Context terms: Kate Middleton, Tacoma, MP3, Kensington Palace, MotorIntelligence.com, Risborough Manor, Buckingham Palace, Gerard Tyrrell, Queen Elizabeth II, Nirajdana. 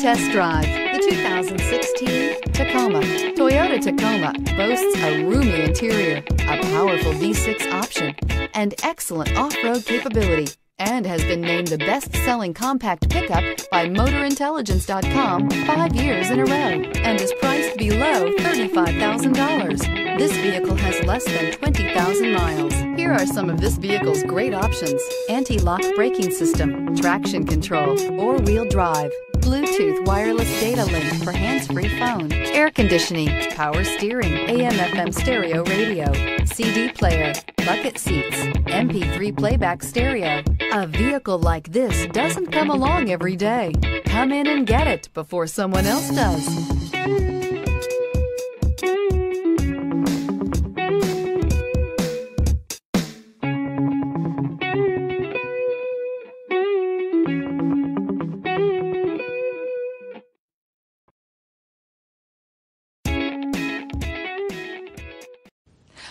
test drive the 2016 Tacoma. Toyota Tacoma boasts a roomy interior, a powerful V6 option, and excellent off-road capability, and has been named the best-selling compact pickup by MotorIntelligence.com 5 years in a row, and is priced below $35,000. This vehicle has less than 20,000 miles. Here are some of this vehicle's great options: anti-lock braking system, traction control, four-wheel drive, Bluetooth wireless data link for hands-free phone, air conditioning, power steering, AM/FM stereo radio, CD player, bucket seats, MP3 playback stereo. A vehicle like this doesn't come along every day. Come in and get it before someone else does.